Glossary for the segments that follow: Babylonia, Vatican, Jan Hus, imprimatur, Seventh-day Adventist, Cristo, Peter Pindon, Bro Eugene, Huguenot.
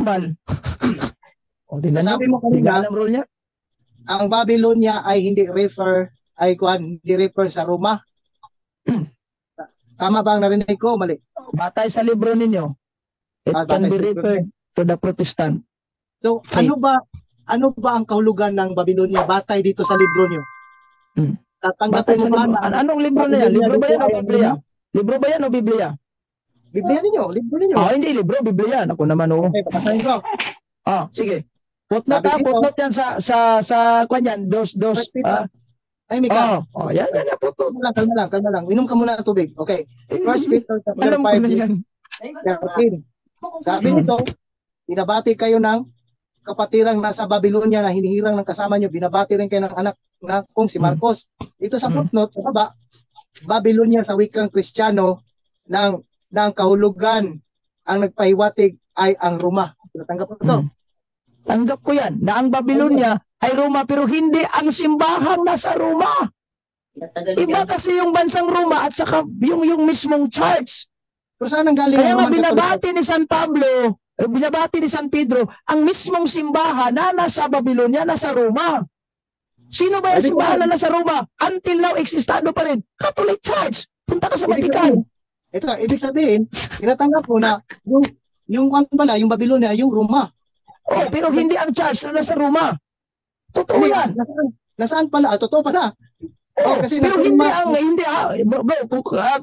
tambal. O, tingnan natin mo kanina ang role niya. Ang Babylonia ay hindi refer sa Roma. Tama ba ang narinig ko? Mali. Batay sa libro ninyo, it can be referred to the Protestant. So, ano ba ang kahulugan ng Babylonia batay dito sa libro niyo? Tatanggapin mo ba? Anong libro na yan? Libro ba yan o Biblia? Libro ba yan o Biblia? Biblia ninyo, libro ninyo. Oh, hindi libro, Biblia. Ako naman o. Okay, basahin ko. Ah, sige. Putnot yan sa kanyan, dos. Ay, Mika. Oh, yan. Kalma lang. Inom ka muna ng tubig. Okay. First Peter chapter 5. Sabi nito, binabati kayo ng kapatirang nasa Babylonia na hinihirang ng kasama nyo. Binabati rin kayo ng anak na kong si Marcos. Ito sa putnot, sa baba, Babylonia sa wikang Kristiyano ng kahulugan ang nagpahiwatig ay ang Roma. Natanggap ko ito. Tanggap ko yan, na ang Babylonia ay Roma, pero hindi ang simbahan nasa Roma. Iba kasi yung bansang Roma at saka yung mismong church. Pero saan ang galing? Kaya nga binabati ni San Pablo, binabati ni San Pedro, ang mismong simbahan na nasa Babylonia, nasa Roma. Sino ba yung simbahan na nasa Roma? Until now, eksistado pa rin. Catholic Church. Punta ka sa Vatican. Ito, ibig sabihin, tinatanggap ko na yung Babylonia, yung Roma. Oh, pero hindi ang church na nasa Roma. Totoo yan. Nasaan pala? Totoo pala. Oh, kasi pero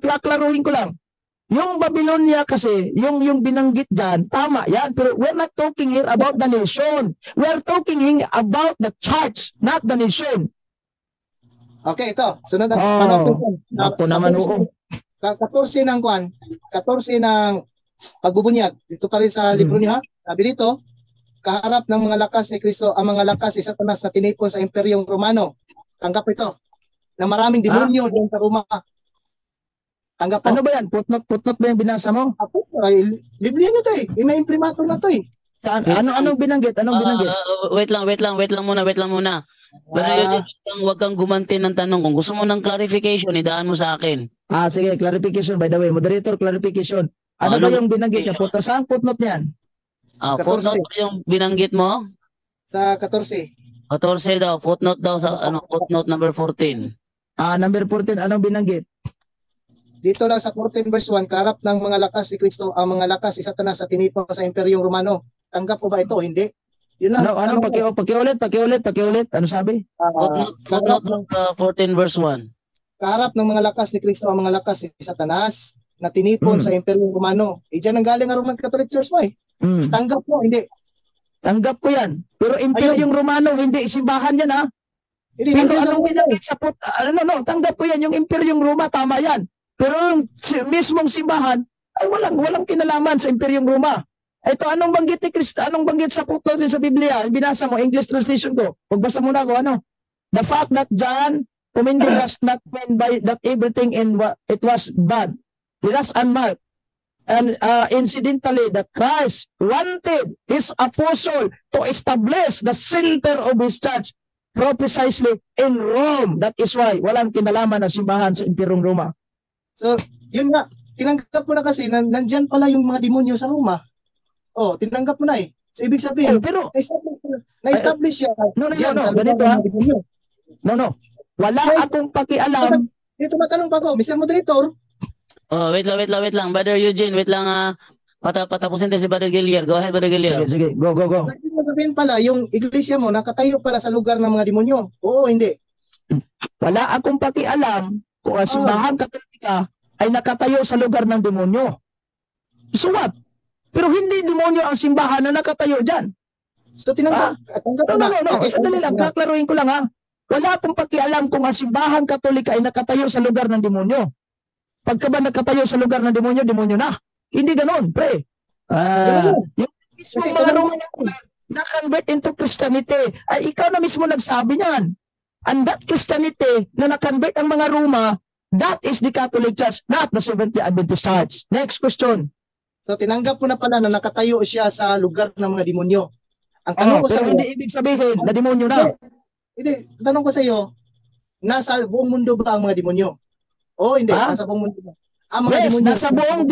klaklaruhin ko lang. Yung Babylonia kasi, yung binanggit dyan, tama yan. Pero we're not talking here about the nation. We're talking here about the church, not the nation. Okay, ito. Sunod ang ako naman oo. 14 ng kwan, 14 ng pagbubunyag. Dito pa rin sa libro niya. Sabi dito, kaharap ng mga lakas ni Kristo, ang mga lakas ni Satanas na tinipon sa Imperyong Romano. Tanggap ito. Na maraming demonyo diyan sa Roma. Tanggap po. Ano ba yan? Putnot ba yung binasa mo? Apo, Biblia nyo to eh. May imprimatur na to eh. Anong binanggit? Wait lang muna. Pero huwag kang gumanti ng tanong. Kung gusto mo ng clarification, idaan mo sa akin. Ah, sige. Clarification, by the way. Moderator, clarification. Ano ba yung binanggit niya? Saan putnot niyan? Footnote ba yung binanggit mo? Sa 14. 14 daw, footnote daw sa footnote number 14. Number 14, anong binanggit? Dito lang sa 14 verse 1, kaharap ng mga lakas si Kristo, ang mga lakas si Satanas sa tinipon sa Imperyong Romano. Tanggap po ba ito? Hindi. Yun lang. Ano pakiulit. Ano sabi? Footnote 14 verse 1. Kaharap ng mga lakas ni Kristo, ang mga lakas si Satanas na tinipon sa Imperyong Romano. Diyan ang galing ang Roman Catholic Church mo eh. Tanggap mo, hindi. Tanggap ko yan. Pero Imperyong Romano, hindi simbahan yan ha. Hindi, pero anong binanggit sa tanggap ko yan. Yung Imperyong Roma, tama yan. Pero yung mismong simbahan, ay walang kinalaman sa Imperyong Roma. Ito, anong banggit ni Kristo? Anong banggit sa putnot sa Biblia? Binasa mo, English translation ko. Pagbasa muna ko, The fact that John commended us not meant by that everything in it was bad. Let us unmark and incidentally that Christ wanted his apostle to establish the center of his church precisely in Rome. That is why walang kinalaman na simbahan sa Imperyong Roma. So, yun nga. Tinanggap mo na kasi nandyan pala yung mga demonyo sa Roma. Oh, tinanggap mo na eh. So, ibig sabihin, pero na-establish siya. No. Wala akong pakialam. Dito matanong pa ko, Mr. Moderator. Oh, wait lang. Brother Eugene, wait lang. Patapusin din si Brother Gillier. Go ahead, Brother Gillier. Sige. Go. Sabihin pala, yung iglesia mo, nakatayo pala sa lugar ng mga demonyo. Oo, hindi. Wala akong pakialam kung simbahan Katolika ay nakatayo sa lugar ng demonyo. So what? Pero hindi demonyo ang simbahan na nakatayo dyan. So tinanggap. No. Sandali lang. Kaklaruhin ko lang ha. Wala akong pakialam kung ang simbahan Katolika ay nakatayo sa lugar ng demonyo. Pagka ba nakatayo sa lugar ng demonyo, demonyo na. Hindi ganon, pre. Yung mismo mga Roman na-convert into Christianity, ay ikaw na mismo nagsabi niyan. And that Christianity na na-convert ang mga Roma, that is the Catholic Church, not the Seventh-day Adventist Church. Next question. So tinanggap mo na pala na nakatayo siya sa lugar ng mga demonyo. Ang tanong ko sa iyo, hindi ibig sabihin na demonyo na. Hindi, tanong ko sa iyo, nasa buong mundo ba ang mga demonyo? Oo, hindi. Nasa buong mundo ba? Yes, nasa buong...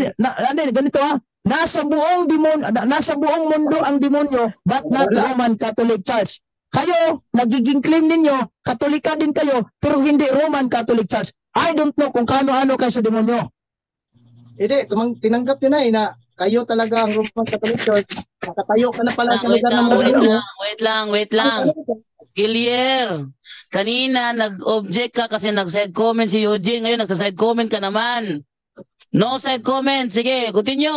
Ganito Nasa buong mundo ang demonyo, but not the Roman Catholic Church. Kayo, nagiging claim ninyo, Katolika din kayo, pero hindi Roman Catholic Church. I don't know kung kaano-ano kayo sa demonyo. Hindi, tinanggap nyo na eh na kayo talaga ang Roman Catholic Church. Nakatayo ka na pala sa lugar ng demonyo. Wait lang. Gilier, kanina nag-object ka kasi nag-side comment si Eugene. Ngayon nag-side comment ka naman. No side comment. Sige, continue.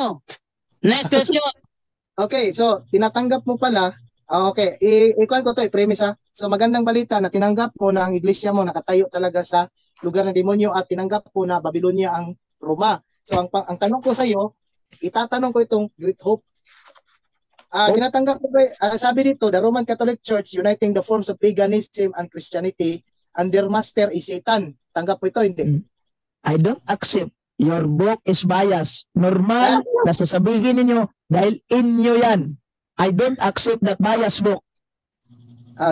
Next question. Okay, so tinatanggap mo pala. Okay, ikuan ko to, i-premise ha. So magandang balita na tinanggap mo na ang iglesia mo nakatayo talaga sa lugar ng demonyo at tinanggap po na Babylonia ang Roma. So ang tanong ko sa iyo, itatanong ko itong Great Hope. Tinatanggap ko, sabi dito, the Roman Catholic Church uniting the forms of paganism and Christianity and their master is Satan. Tanggap mo ito, hindi? I don't accept. Your book is biased. Normal na sasabihin ninyo dahil inyo yan. I don't accept that bias book.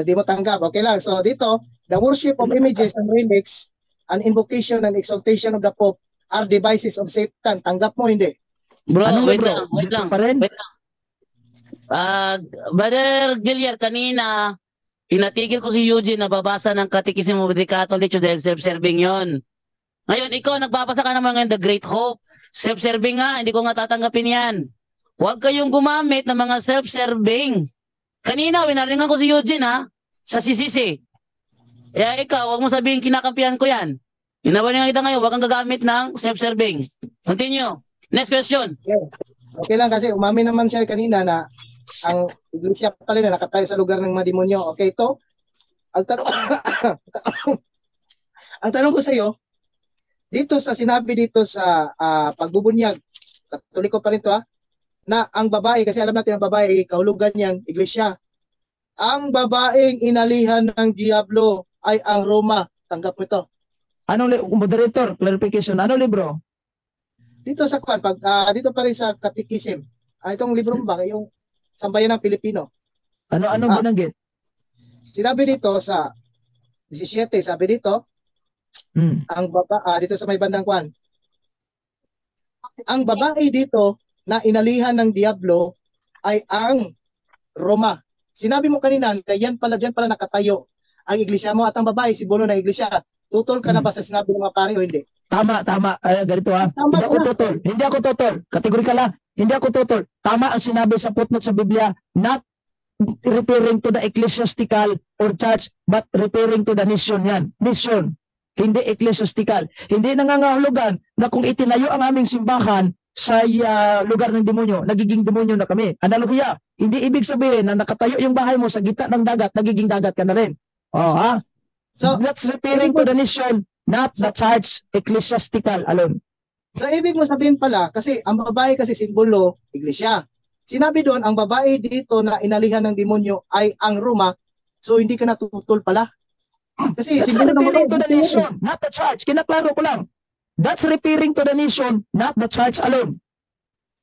Di mo tanggap. Okay lang. So dito, the worship of images and relics, an invocation and exaltation of the Pope are devices of Satan. Tanggap mo, hindi? Bro, ano, wait, bro? Lang, wait lang. Wait lang. Brother Gilliard, kanina, pinatigil ko si Eugene na babasa ng Catechism of the Catholic Church dahil self-serving yon. Ngayon, ikaw, nagbabasa ka naman ngayon, The Great Hope. Self-serving nga, hindi ko nga tatanggapin yan. Huwag kayong gumamit ng mga self-serving. Kanina, winaringan ko si Eugene, ha? Sa CCC. Kaya ikaw, huwag mo sabihin, kinakampihan ko yan. Inawarin kita ngayon, huwag kang gagamit ng self-serving. Continue. Next question. Okay lang kasi, umami naman siya kanina na ang iglesia pala na nakatayo sa lugar ng mga demonyo. Okay, ito. Ang tanong ko sa iyo, dito sa sinabi dito sa pagbubunyag, katuliko pa rin ito ha, na ang babae, kasi alam natin ang babae, kahulugan niyan, iglesia. Ang babaeng inalihan ng Diablo ay ang Roma. Tanggap mo ito. Ano, moderator, clarification, ano libro? Dito sa kwan, dito pa rin sa Catechism. Itong libro ba? Yung Sambayan ng Pilipino. Ano binanggit? Sinabi dito sa 17, sabi dito, ang babae, dito sa may bandang kwan, ang babae dito na inalihan ng Diablo ay ang Roma. Sinabi mo kanina na dyan pala nakatayo ang iglesia mo at ang babae, simbolo ng iglesia. Tutol ka na ba sa sinabi ng mga pare o hindi? Tama. Ganito ha. Tama, hindi ako tutol. Kategorikal ha. Hindi ako tutol. Tama ang sinabi sa footnote sa Biblia, not referring to the ecclesiastical or church, but referring to the nation yan. Nation. Hindi ecclesiastical. Hindi nangangahulugan na kung itinayo ang aming simbahan sa lugar ng demonyo, nagiging demonyo na kami. Analogiya, hindi ibig sabihin na nakatayo yung bahay mo sa gitna ng dagat, nagiging dagat ka na rin. Oh, ha? So, that's referring to the nation, not the church, ecclesiastical alone. So, ibig mo sabihin pala, kasi ang babae kasi simbolo, iglesia. Sinabi doon, ang babae dito na inalihan ng demonyo ay ang Roma, so hindi ka natutol pala. Kasi that's referring to the nation, not the church. Kinaklaro ko lang. That's referring to the nation, not the church alone.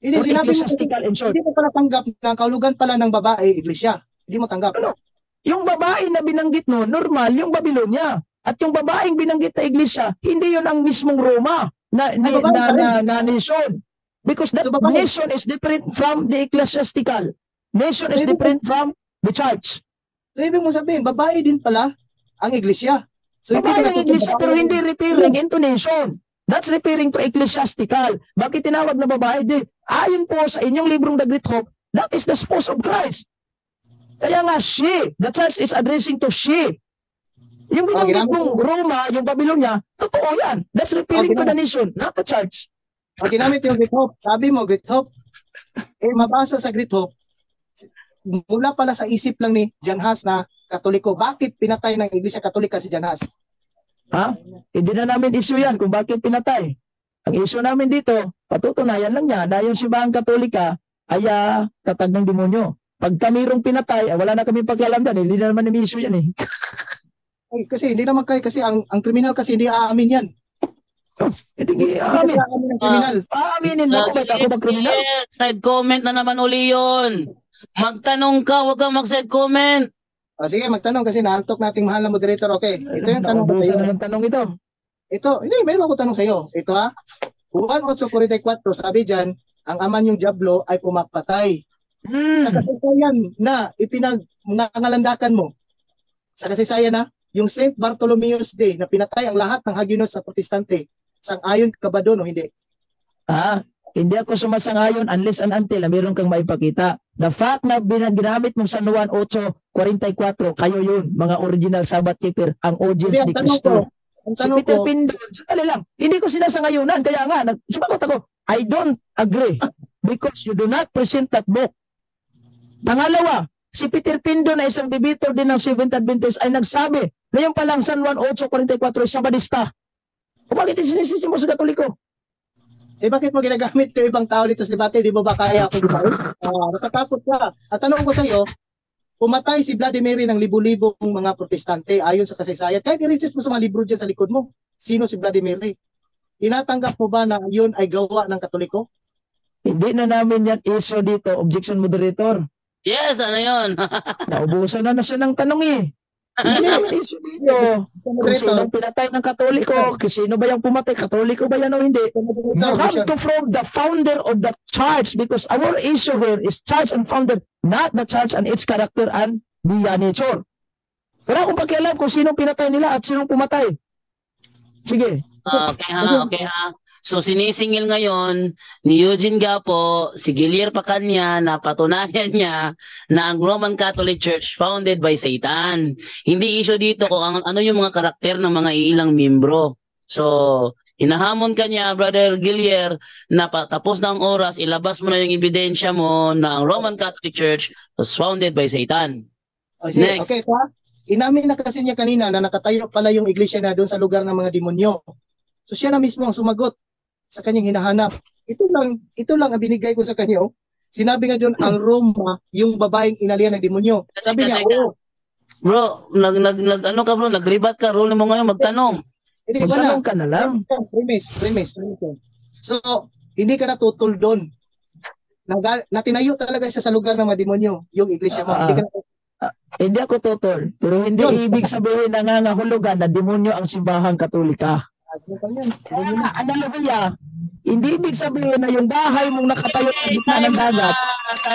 Hindi, sinabi mo, hindi mo pala tanggap na kaulugan pala ng babae, iglesia. Hindi mo tanggap. Ano? Yung babae na binanggit no, normal, yung Babylonia. At yung babaeng binanggit na iglesia, hindi yun ang mismong Roma na nation. Because that nation is different from the ecclesiastical. Nation is different from the church. So, ibig mo sabihin, babae din pala ang iglesia. So, babae ang iglesia, pero hindi referring into nation. That's referring to ecclesiastical. Bakit tinawag na babae? Ayon po sa inyong librong The Great Hope, that is the spouse of Christ. Kaya nga, she. The church is addressing to she. Yung binanggit mong Roma, yung Babylonia, totoo yan. That's referring to the nation, not the church. Okay, ginamit yung Great Hope. Sabi mo, Great Hope. Mabasa sa Great Hope, mula pala sa isip lang ni Jan Hus na Katoliko. Bakit pinatay ng Iglesia Katolika si Jan Hus? Ha? Hindi na namin issue yan kung bakit pinatay. Ang issue namin dito, patutunayan lang niya na yung simbahang Katolika ay tatag ng demonyo. Pag kami rong pinatay, wala na kami pakialam dyan. Hindi na naman namin issue yan eh. Kasi hindi naman kayo, kasi ang kriminal kasi hindi aamin yan. Hindi aamin. Aaminin na ako ba kriminal? Side comment na naman uli yun. Magtanong ka, huwag kang mag-side comment. Sige, magtanong kasi naantok nating mahal na moderator. Okay, ito yung tanong ko sa iyo. Ito, hindi, mayroon ako tanong sa iyo. Ito ha, 1:44 sabi diyan, ang aman yung diablo ay pumapatay. Sa kasaysayan na ipinangalandakan mo. Sa kasaysayan na yung St. Bartholomew's Day na pinatay ang lahat ng Huguenot sa Protestante. Sang-ayon ka ba doon o hindi? Hindi ako sumasang-ayon unless and until mayroon kang maipakita. The fact na ginamit mong San Juan 8:44, kayo yun, mga original Sabbath keeper, ang audience ni Kristo. Si Peter Pindon, sandali lang, hindi ko sinasangayunan, kaya nga, sumagot ako, I don't agree because you do not present that book. Pangalawa, si Peter Pindon na isang debater din ng Seventh Adventist ay nagsabi na yung palang San Juan 8:44 ay Sabadista. O bakit sinisisi mo sa Katoliko? Eh bakit mo ginagamit yung ibang tao dito sa debate? Di mo ba kaya akong gawin? Natatakot ka. At tanong ko sa iyo, pumatay si Vladimir ng libu-libong mga protestante ayon sa kasaysayan. Kahit i-research mo sa mga libro dyan sa likod mo, sino si Vladimir? Inatanggap mo ba na yun ay gawa ng Katoliko? Hindi na namin yan iso dito. Objection, moderator. Yes, ano yun? Naubusan na siya ng tanong eh. Hindi naman iso dito. Kung sino pinatay ng Katoliko, sino ba yung pumatay? Katoliko ba yan o hindi? Come to from the founder of the church because our issue here is church and founder, not the church and its character and the nature. Kaya kung pakialam kung sino pinatay nila at sino pumatay. Sige. Okay ha. So sinisingil ngayon ni Eugene Gapo, si Gilyar Pacanya na patunayan niya na ang Roman Catholic Church founded by Satan. Hindi issue dito kung ano yung mga karakter ng mga ilang membro. So hinahamon ka niya, Brother Gilyar, na patapos na ang oras, ilabas mo na yung ebidensya mo na ang Roman Catholic Church was founded by Satan. Next. Okay, pa? Inamin na kasi niya kanina na nakatayo pala yung iglesia na doon sa lugar ng mga demonyo. So siya na mismo ang sumagot sa kanyang hinahanap. Ito lang ang binigay ko sa kanyo. Sinabi nga doon ang Roma, yung babaeng inalian ng demonyo. Sabi niya, oo. Bro, nagribat ka, role mo ngayon, magtanong. Magtanong ka na lang. Premise. So, hindi ka natutol doon. Natinayo talaga siya sa lugar ng mga demonyo, yung iglesia mo. Hindi ako tutol, pero hindi ibig sabihin na nangangahulugan na demonyo ang simbahang Katolika. Analogiya, hindi ibig sabihin na yung bahay mong nakatayo sa gitna ng dagat